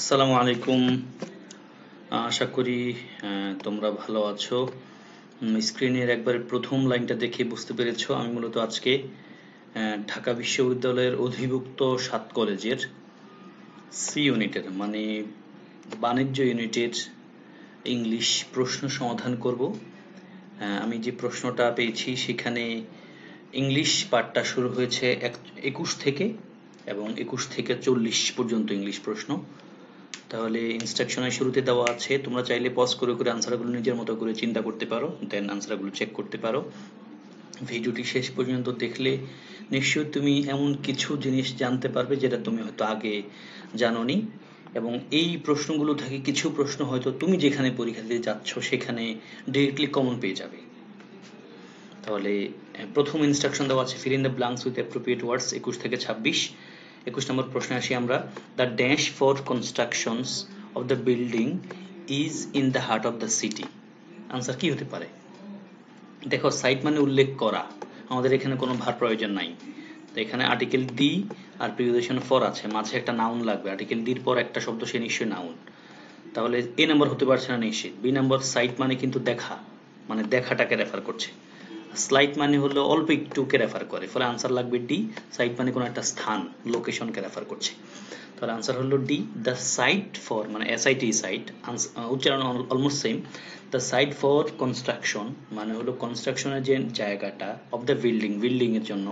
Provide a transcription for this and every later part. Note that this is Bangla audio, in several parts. আসসালামু আলাইকুম আশা করি তোমরা ভালো আছো স্ক্রিনের একবার প্রথম লাইনটা দেখে বুঝতে পেরেছো আমি মূলত আজকে ঢাকা বিশ্ববিদ্যালয়ের অধিভুক্ত 7 কলেজের সি ইউনিটের মানে বাণিজ্য ইউনিটের ইংলিশ প্রশ্ন সমাধান করব আমি যে প্রশ্নটা পেয়েছি সেখানে ইংলিশ পাঠটা শুরু হয়েছে 21 থেকে এবং 21 থেকে 40 পর্যন্ত ইংলিশ প্রশ্ন তাহলে ইনস্ট্রাকশনের শুরুতে দেওয়া আছে তোমরা চাইলে পজ করে করে আনসারগুলো নিজের মতো করে চিন্তা করতে পারো দেন আনসারগুলো চেক করতে পারো ভিডিওটি শেষ পর্যন্ত দেখলে নিশ্চয়ই তুমি এমন কিছু জিনিস জানতে পারবে যেটা তুমি হয়তো আগে জানোনি এবং এই প্রশ্নগুলো থেকে কিছু প্রশ্ন হয়তো তুমি যেখানে পরীক্ষা দিতে যাচ্ছ সেখানে डायरेक्टली কমন পেয়ে যাবে তাহলে প্রথম ইনস্ট্রাকশন দেওয়া আছে fill in the blanks with appropriate words 21 থেকে 26 21 নম্বর প্রশ্নে আসি আমরা the dash for constructions of the building is in the heart of the city answer কি হতে পারে দেখো সাইট মানে উল্লেখ করা আমাদের এখানে কোনো ভার প্রয়োজন নাই তো এখানে আর্টিকেল ডি আর প্রিপোজিশন ফর আছে মাঝে একটা নাউন লাগবে আর্টিকেল ডি এর পর একটা শব্দ সে নিশ্চয়ই নাউন তাহলে এ নাম্বার হতে পারছে না নিশ্চিত বি নাম্বার সাইট মানে কিন্তু দেখা মানে দেখাটাকে রেফার করছে স্লাইড মানে হলো অল্প একটু কে রেফার করে ফলে आंसर লাগবে ডি সাইট মানে কোন একটা স্থান লোকেশন কে রেফার করছে তাহলে आंसर হলো ডি দ্য সাইট ফর মানে এস আই টি সাইট উচ্চারণ almost same the site for construction মানে হলো কনস্ট্রাকশনের যে জায়গাটা অফ দ্য বিল্ডিং বিল্ডিং এর জন্য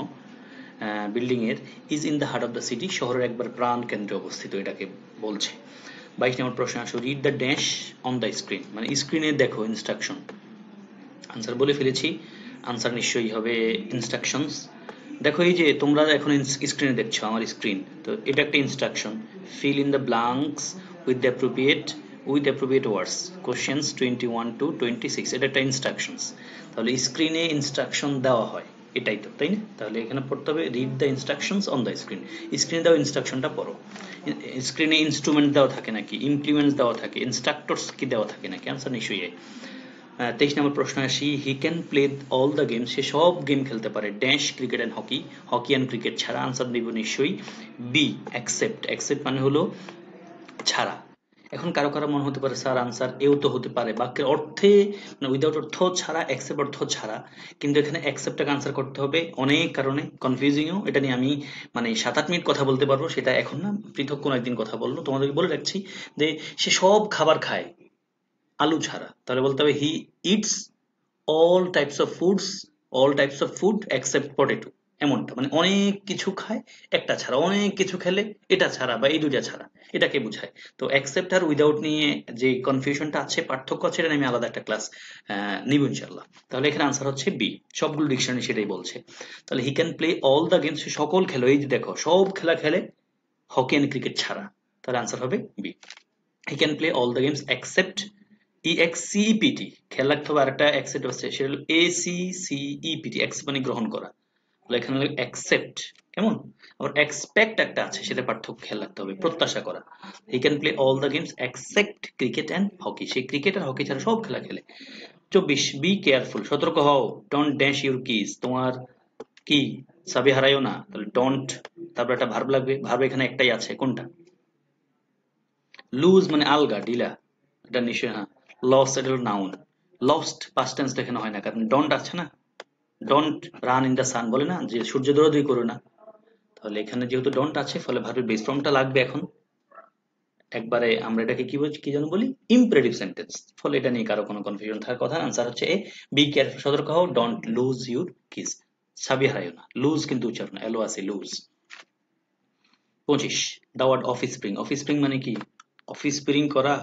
বিল্ডিং এর is in the heart of the city শহরের একবার প্রাণ কেন্দ্রে অবস্থিত এটাকে বলছে 22 নম্বর প্রশ্ন আসো read the dash on the screen মানে স্ক্রিনে দেখো ইনস্ট্রাকশন आंसर বলে ফেলেছি आंसर निश्चय হবে ইনস্ট্রাকশনস দেখো এই যে তোমরা এখন স্ক্রিনে দেখছো আমার স্ক্রিন তো এটা একটা instruction fill in the blanks with appropriate words questions 21 to 26 এটা একটা ইনস্ট্রাকশনস তাহলে স্ক্রিনে ইনস্ট্রাকশন দেওয়া হয় এটাই তো তাই না তাহলে এখানে পড়তে হবে read the instructions on the screen স্ক্রিনে দাও ইনস্ট্রাকশনটা পড়ো স্ক্রিনে ইনস্ট্রুমেন্ট দেওয়া থাকে নাকি ইমপ্লিমেন্টস দেওয়া থাকে ইনস্ট্রাক্টরস কি দেওয়া থাকে নাকি आंसर নিশ্চয়ই হয় 23 নম্বর প্রশ্ন আসি he can play all the games সে সব গেম খেলতে পারে dash cricket and hockey hockey and cricket ছাড়া आंसर দিব নিশ্চয়ই বি অ্যাকসেপ্ট মানে হলো ছাড়া এখন কারো কারো মনে হতে পারে স্যার आंसर এও তো হতে পারে বাক্যের অর্থে মানে উইদাউট অর্থ ছাড়া অ্যাকসেপ্ট অর্থ ছাড়া কিন্তু এখানে অ্যাকসেপ্টটাকে आंसर করতে হবে অনেক কারণে কনফিউজিংও এটা নিয়ে আমি মানে 7-8 মিনিট কথা বলতে পারবো সেটা এখন না পৃথক কোন একদিন কথা বলবো তোমাদেরকে বলে রাখছি যে সে সব খাবার খায় আলু ছাড়া তাহলে বলতে হবে he eats all types of food except potato এমনটা মানে অনেক কিছু খায় একটা ছাড়া অনেক কিছু খেলে এটা ছাড়া বা এই দুটো ছাড়া এটাকে বোঝায় তো except আর without নিয়ে যে কনফিউশনটা আছে পার্থক্য আছে এটা আমি আলাদা একটা ক্লাস নিব ইনশাআল্লাহ তাহলে এখানে आंसर হচ্ছে বি সবগুলো ডিকশনারি সেটাই বলছে তাহলে he can play all the games সকল খেলা এই যে দেখো সব খেলা খেলে হকি এন্ড ক্রিকেট ছাড়া তাহলে आंसर হবে B he can play all the games except EXCEPT খেয়াল রাখতে হবে আরেকটা অ্যাকসেপ্ট আছে সেটা হলো ACCEPT এক্সেপ্ট মানে গ্রহণ করা তাহলে এখানে হলো অ্যাকসেপ্ট কেমন আবার এক্সপেক্ট একটা আছে সেটা পার্থক্য খেয়াল রাখতে হবে প্রত্যাশা করা he can play all the games except cricket and hockey সে ক্রিকেট আর হকি ছাড়া সব খেলা খেলে 24 বি কেয়ারফুল সতর্ক হও ডোন্ট ড্যাশ ইওর কিজ তোমার কি চাবি হারায়ো না তাহলে ডোন্ট তারপর একটা ভার্ব লাগবে ভার্ব এখানে একটাই আছে কোনটা লুজ মানে আলগা ঢিলা এটা নিশ্চয় না lost এটা হলো noun lost past tense এখানে হয় না কারণ don't আছে না don't run in the sun বলে না যে সূর্য দৌড়াদৌড়ি করো না তাহলে এখানে যেহেতু don't আছে ফলে ভার্বের বেস ফর্মটা লাগবে এখন একবারে আমরা এটাকে কি জানো বলি imperative sentence ফলে এটা নিয়ে কারো কোনো কনফিউশন থাকার কথা आंसर হচ্ছে এ be careful সতর্ক হও don't lose your keys চাবি হারায়ো না lose কিন্তু উচ্চারণ এলো আছে lose 25 the word office spring মানে কি office spring করা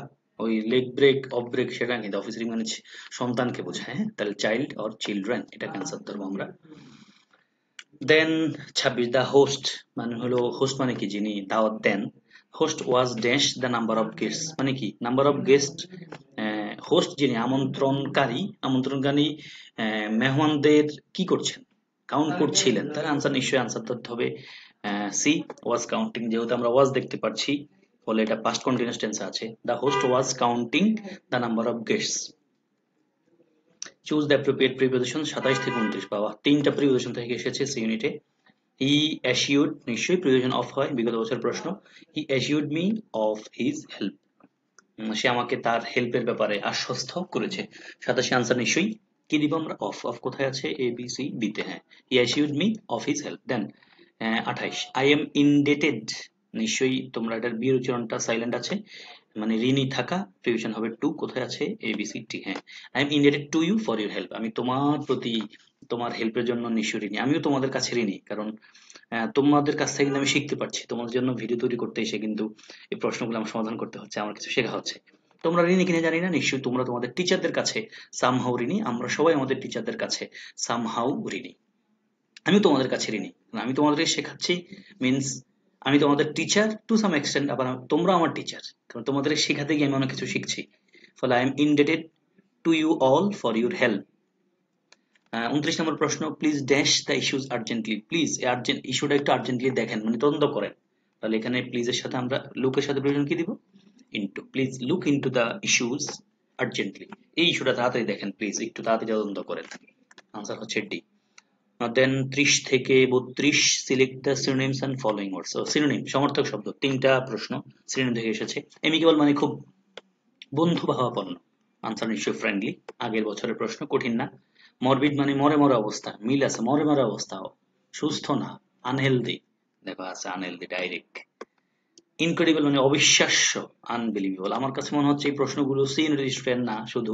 ওই লেগ ব্রেক অফ ব্রেক সেটা নিয়ে অফিস রিং মানে সন্তানকে বোঝায় তাহলে চাইল্ড অর চিলড্রেন এটা आंसर ধরব আমরা দেন 26 দা হোস্ট মানে হলো হোস্ট মানে কি যিনি দাওয়াত দেন host was dash the number of guest মানে কি নাম্বার অফ গেস্ট হোস্ট যিনি আমন্ত্রণকারী মেহমানদের কি করছেন কাউন্ট করছিলেন তার आंसर নিশ্চয়ই आंसर ধরতে হবে সি ওয়াজ কাউন্টিং যেহেতু আমরা ওয়াজ দেখতে পাচ্ছি ফলে এটা past continuous tense আছে the host was counting the number of guests choose the appropriate preposition 27 থেকে 29 বাবা তিনটা preposition থেকে এসেছে সি ইউনিটে he assured নিশ্চয়ই প্রয়োজন অফ হয় বিগত বছরের প্রশ্ন he assured me of his help সে আমাকে তার হেল্পের ব্যাপারে আশ্বস্ত করেছে 87 आंसर নিশ্চয়ই কি দিব আমরা অফ অফ কোথায় আছে এ বি সি ডি তে হ্যাঁ he assured me of his help then 28 I am indebted নিশ্চয়ই তোমরা এটার বি উচ্চারণটা সাইলেন্ট আছে মানে ঋণী থাকা প্রয়োজন হবে টু কোথায় আছে এ বি সি ডি হ্যাঁ I am indebted to you for your help আমি তোমার প্রতি তোমার হেল্পের জন্য নিশ্চয়ই আমিও তোমাদের কাছে ঋণী কারণ তোমাদের কাছ থেকে আমি শিখতে পারছি তোমাদের জন্য ভিডিও তৈরি করতে এসে কিন্তু এই প্রশ্নগুলো আমি সমাধান করতে হচ্ছে আমার কিছু শেখা হচ্ছে তোমরা ঋণী কিনা জানি না নিশ্চয়ই তোমরা তোমাদের টিচারদের কাছে সামহাউ ঋণী আমরা সবাই আমাদের টিচারদের কাছে সামহাউ ঋণী আমি তোমাদের কাছে ঋণী আমি তোমাদের শেখাচ্ছি মিন্স আমি তোমাদের টিচার টু সাম এক্সটেন্ট আবার তোমরা আমার টিচার কারণ তোমাদের শেখাতে গিয়ে আমি অনেক কিছু শিখছি ফলে I am indebted to you all for your help 29 নম্বর প্রশ্ন please dash the issues urgently please urgent ইস্যুটা একটু আর্জেন্টলি দেখেন মানে তদন্ত করেন তাহলে এখানে প্লিজ এর সাথে আমরা লুক এর সাথে প্রয়োজন কি দিব into please look into the issues urgently এই ইস্যুটা তাড়াতাড়ি দেখেন প্লিজ একটু তাড়াতাড়ি তদন্ত করেন आंसर হচ্ছে ডি দেন 30 থেকে 32 select the synonyms and following words so synonym সমর্থক শব্দ তিনটা প্রশ্ন সিনোনিম থেকে এসেছে এমিকেবল মানে খুব বন্ধুভাবাপন্ন आंसर নিশ্চয়ই ফ্রেন্ডলি আগের বছরের প্রশ্ন কঠিন না মরবিড মানে মরে মরে অবস্থা মিল আছে মরে মরে অবস্থা সুস্থ না আনহেলদি দেখো আছে আনহেলদি ডাইরেক্ট ইনক্রেডিবল মানে অবিশ্বাস্য আনবিলিভেবল আমার কাছে মনে হচ্ছে এই প্রশ্নগুলো সিনোনিম স্ট্রেন না শুধু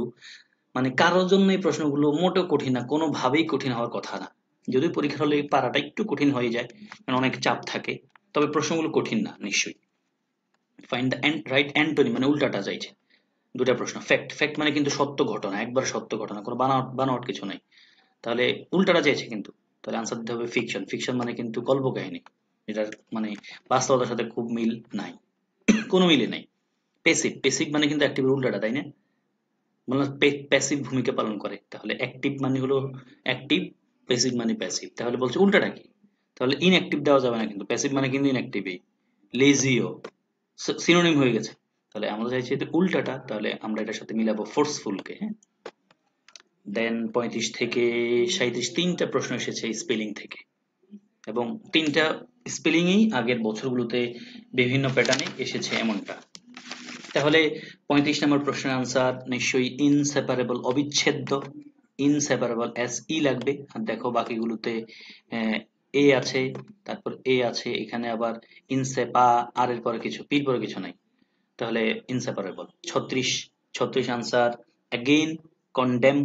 মানে কারোর জন্য এই প্রশ্নগুলো মোটেও কঠিন না কোনো ভাবেই কঠিন হওয়ার কথা না যদি পরীক্ষার হলে এই পারাটা একটু কঠিন হয়ে যায় কারণ অনেক চাপ থাকে তবে প্রশ্নগুলো কঠিন না নিশ্চয়ই ফাইন্ড দ্য রাইট অ্যান্টোনিম মানে উল্টাটা চাইছে দুটো প্রশ্ন ফ্যাক্ট ফ্যাক্ট মানে কিন্তু সত্য ঘটনা একবার সত্য ঘটনা কোনো বানাওয়াট কিছু নাই তাহলে উল্টাটা চাইছে কিন্তু তাহলে आंसर দিতে হবে ফিকশন ফিকশন মানে কিন্তু গল্প কাহিনী এটা মানে বাস্তবতার সাথে খুব মিল নাই কোনো মিলই নাই প্যাসিভ প্যাসিভ মানে কিন্তু অ্যাক্টিভ উল্টাটা তাই না মানে প্যাসিভ ভূমিকা পালন করে তাহলে অ্যাক্টিভ মানে হলো অ্যাক্টিভ প্যাসিভ মানে প্যাসিভ তাহলে বলছে উল্টাটা কি তাহলে ইনঅ্যাক্টিভ দেওয়া যাবে না কিন্তু প্যাসিভ মানে কিন্তু ইনঅ্যাক্টিভই লেজিও সিনোনিম হয়ে গেছে তাহলে আমরা চাইছি এটা উল্টাটা তাহলে আমরা এটার সাথে মিলাবো ফোর্সফুল কে হ্যাঁ দেন 35 থেকে 37 তিনটা প্রশ্ন এসেছে স্পেলিং থেকে এবং তিনটা স্পেলিংই আগের বছরগুলোতে বিভিন্ন প্যাটার্নে এসেছে এমনটা তাহলে 35 নম্বর প্রশ্নের आंसर নিশ্চয়ই ইনসেপারেবল অবিচ্ছেদ্য ইনসেপারেবল এস ই লাগবে আর দেখো বাকিগুলোতে এ আছে তারপর এ আছে এখানে আবার ইনসেপা আর এর পরে কিছু পির পরে কিছু নাই তাহলে inseparable 36 answer again condemn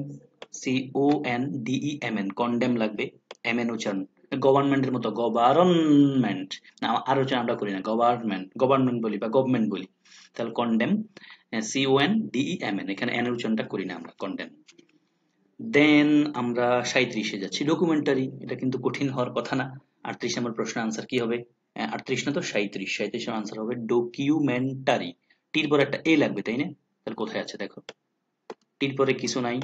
c o n d e m n condemn লাগবে m n উচ্চারণ গভর্নমেন্টের মতো গভর্নমেন্ট না আর উচ্চারণ আমরা করি না গভর্নমেন্ট গভর্নমেন্ট বলি বা গভর্নমেন্ট বলি তাহলে condemn c o n d e m n এখানে n এর উচ্চারণটা করি না আমরা condemn then আমরা 37 এ যাচ্ছি ডকুমেন্টারি এটা কিন্তু কঠিন হওয়ার কথা না 38 নম্বর প্রশ্নের आंसर কি হবে 38 না তো 37 এর आंसर হবে ডকুমেন্টারি টির পরে একটা এ লাগবে তাই না তাহলে কোথায় আছে দেখো টির পরে কিছু নাই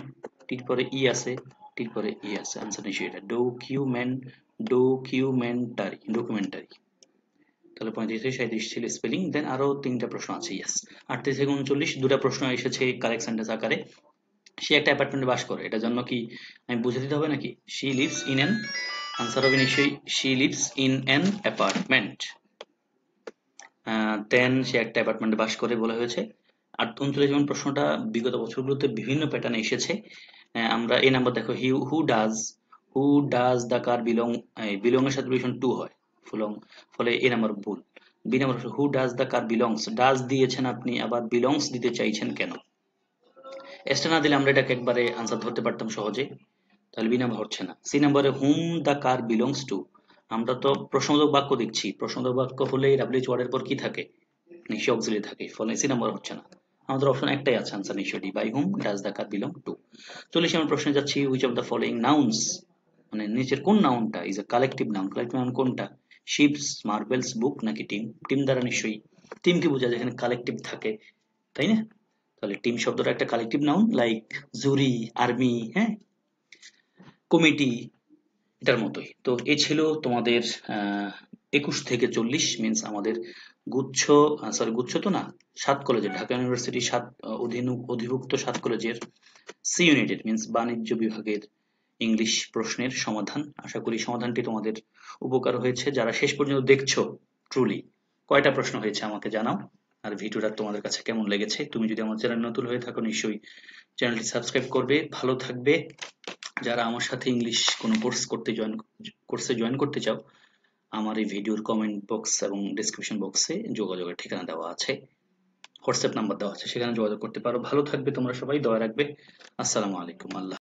টির পরে ই আছে টির পরে ই আছে आंसर নিশ্চয়ই এটা ডকুমেন্টারি ডকুমেন্টারি তাহলে 35 থেকে 37 ছিল স্পেলিং দেন আরো তিনটা প্রশ্ন আছে यस 38 থেকে 39 দুটো প্রশ্ন এসেছে কারেক্ট সেন্টেন্স আকারে সে একটা অ্যাপার্টমেন্টে বাস করে এটার জন্য কি আমি বুঝিয়ে দিতে হবে নাকি she lives in an answer হবে নিশ্চয়ই she lives in an apartment then সে একটা অ্যাপার্টমেন্টে বাস করে বলা হয়েছে আর 39 নম্বর প্রশ্নটা বিগত বছরগুলোতে বিভিন্ন প্যাটার্নে এসেছে আমরা এই নাম্বার দেখো who does the car belong এর সাথে relation to হয় ফলে এই নাম্বার ভুল B number who does the car belongs does দিয়েছেন আপনি আবার belongs দিতে চাইছেন কেন এটা না দিলে আমরা এটাকে একবারে आंसर ধরতে পারতাম সহজে তাহলে বি নাম্বার হচ্ছে না সি নম্বরে whom the car belongs to আমরা তো প্রশ্নবোধক বাক্য দেখছি প্রশ্নবোধক বাক্য হলে ডব্লিউএইচ ওয়ার্ডের পর কি থাকে নিশ্চয় অক্সিলারি থাকে ফলে সি নাম্বার হচ্ছে না আমাদের অপশন একটাই আছে आंसर নিশ্চয় D by whom does the car belong to 40 নম্বর প্রশ্নে যাচ্ছি which of the following nouns মানে নিচের কোন নাউনটা is a collective noun collective noun কোনটা ships marbles book নাকি টিম টিম দ্বারা নিশ্চয়ই টিমকে বোঝা যায় এখানে কালেকটিভ থাকে তাই না তাহলে টিম শব্দটা একটা collective noun like jury army হ্যাঁ কমিটি এটার মতই তো এই ছিল তোমাদের 21 থেকে 40 মিন্স আমাদের গুচ্ছ সরি গুচ্ছ তো না সাত কলেজের ঢাকা ইউনিভার্সিটি সাত অধিভুক্ত সাত কলেজের সি ইউনিটেড মিন্স বাণিজ্য বিভাগের इंग्लिश प्रश्नेर समाधान। आशा करी समाधानটি তোমাদের উপকার হয়েছে। যারা শেষ পর্যন্ত দেখছো ট্রুলি কয়টা প্রশ্ন হয়েছে আমাকে জানাও। আর ভিডিওটা তোমাদের কাছে কেমন লেগেছে, তুমি যদি আমার চ্যানেল নতুন হয়ে থাকো নিশ্চয়ই চ্যানেলটি সাবস্ক্রাইব করবে। ভালো থাকবে। যারা আমার সাথে ইংলিশ কোনো কোর্সে জয়েন করতে চাও আমার এই ভিডিওর কমেন্ট বক্স এবং ডেসক্রিপশন বক্সে যোগাযোগের ঠিকানা দেওয়া আছে, হোয়াটসঅ্যাপ নাম্বার দেওয়া আছে, সেখানে যোগাযোগ করতে পারো। ভালো থাকবে তোমরা সবাই, দয়া রাখবে। আসসালামু আলাইকুম। আল্লাহ।